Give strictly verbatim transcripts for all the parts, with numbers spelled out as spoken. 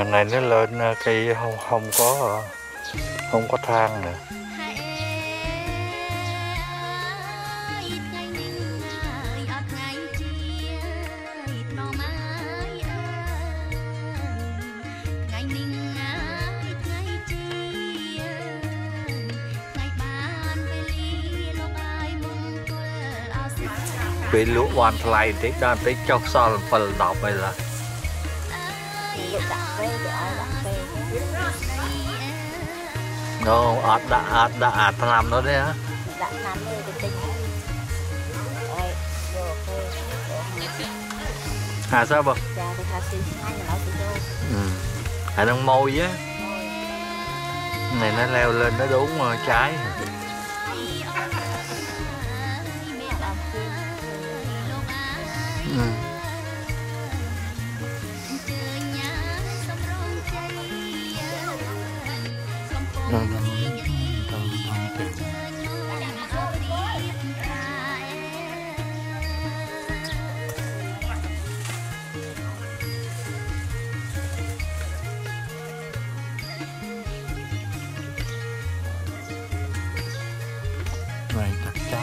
à, này nó lên cây không không có không có thang nữa. Bị lũ hoàn lại thế cho tới chọc sao là phần đọc này là nó ạt đã ạt đã ạt làm nó đấy á. Hà sao bậc? Ừ. Hà đang môi á. Này nó leo lên nó đúng trái. Ừ. Này các cháu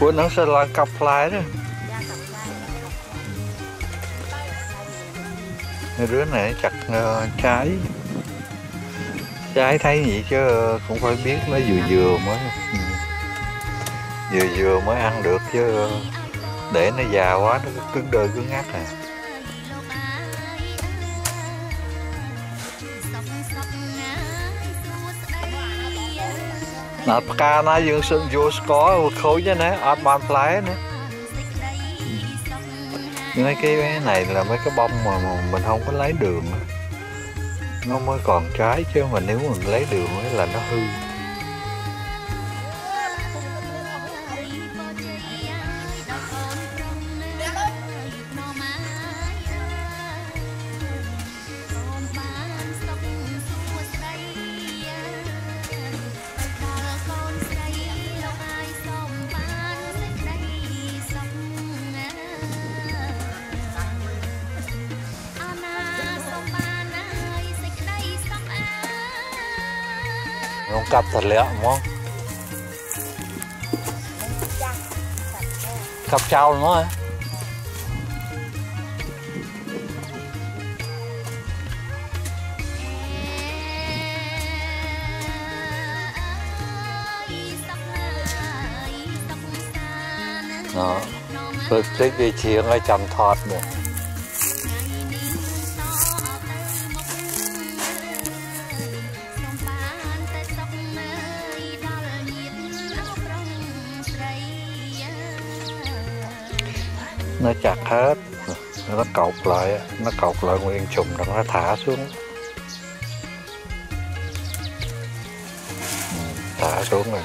của nó sẽ là cặp lại đó. Đứa này chặt uh, trái trái thấy vậy chứ cũng phải biết nó vừa vừa mới vừa vừa mới ăn được chứ để nó già quá nó cứng đời cứng ngắt à. Nó ca nó dương sân vô có khối chứ nè, áp bàn phái nữa. Mấy cái này là mấy cái bông mà, mà mình không có lấy đường. Nó mới còn trái chứ mà nếu mình lấy đường ấy là nó hư. Nó cặp thật lẹ đúng không? Cặp trao nó hả? Đó, tôi thích đi chiếng ở chằm thọt nữa. Nó chặt hết, nó cột lại, nó cột lại nguyên chùm rồi nó thả xuống. Thả xuống rồi.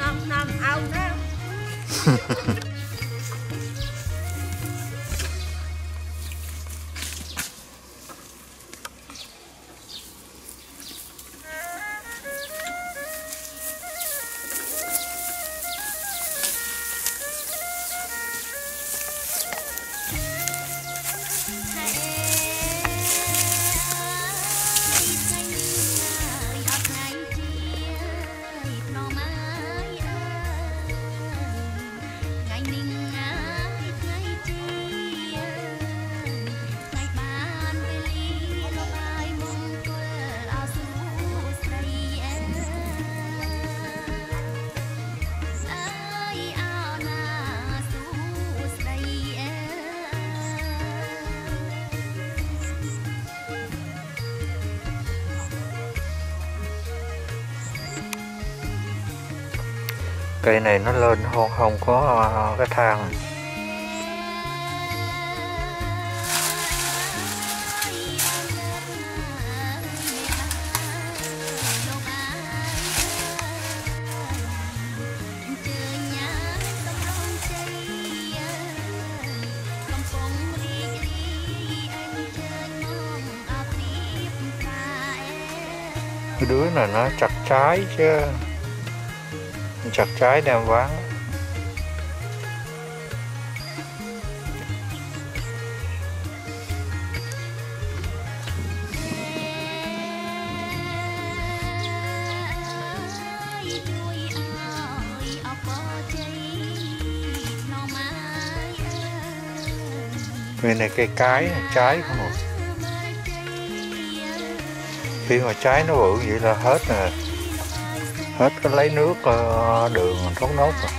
năm năm ao đó. Cây này nó lên không, không có cái thang. Cái đứa này nó chặt trái chứ, chặt trái đem ván. Bên này cây cái trái không à? Khi mà trái nó bự vậy là hết nè, hết cái lấy nước đường thốt nốt rồi,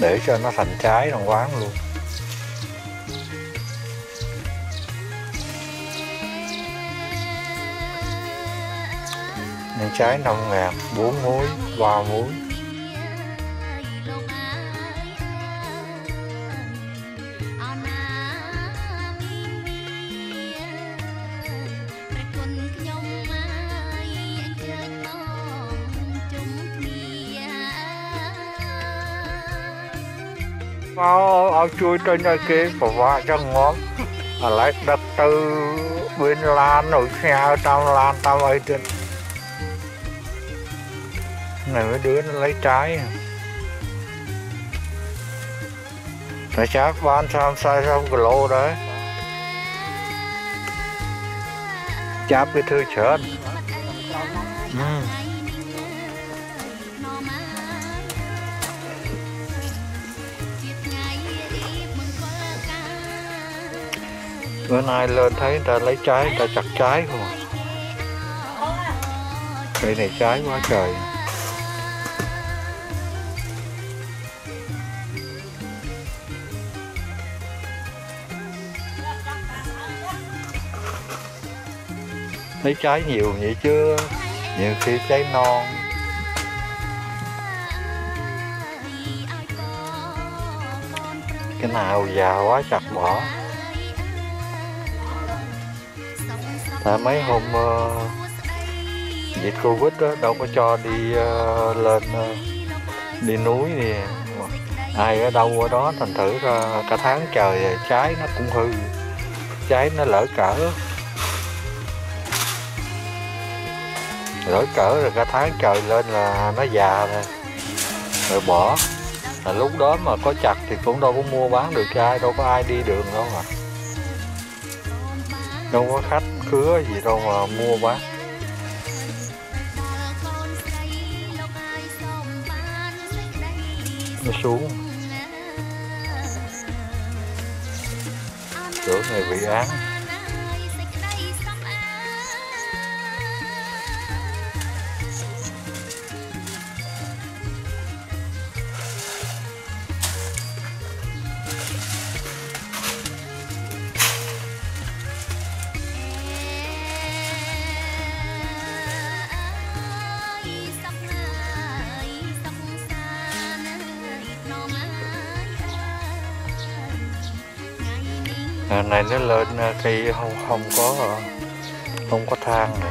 để cho nó thành trái trong quán luôn. Nên trái năm ngàn, bốn múi, ba múi. Áo, áo chui trên nơi kia và vạ trong ngón à, lấy đất từ bên Lan ở nhà tam Lan tam ấy trên này mấy đứa nó lấy trái nó chắc bán xong sai xong cái lô đấy cháp cái thư chớn. Bữa nay lên thấy người ta lấy trái, người ta chặt trái không à? Cây này trái quá trời. Lấy trái nhiều vậy chứ, nhiều khi trái non. Cái nào già quá chặt bỏ. À, mấy hôm uh, dịch Covid đó, đâu có cho đi uh, lên uh, đi núi thì ai ở đâu ở đó, thành thử uh, cả tháng trời rồi, trái nó cũng hư, trái nó lỡ cỡ lỡ cỡ rồi cả tháng trời lên là nó già rồi, rồi bỏ. À, lúc đó mà có chặt thì cũng đâu có mua bán được cho ai, đâu có ai đi đường đâu mà, đâu có khách cứa gì đâu mà mua bán. Nó xuống chỗ này bị án. À, này nó lên cây không không có không có thang này.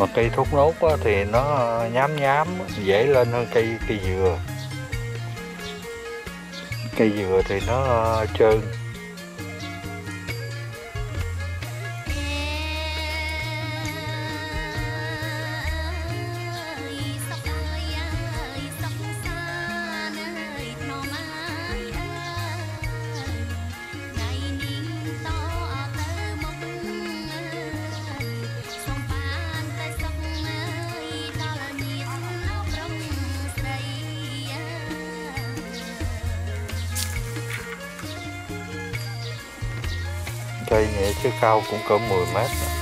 Mà cây thốt nốt thì nó nhám nhám, dễ lên hơn cây cây dừa. Cây dừa thì nó trơn. Cây này chứ cao cũng cỡ mười mét.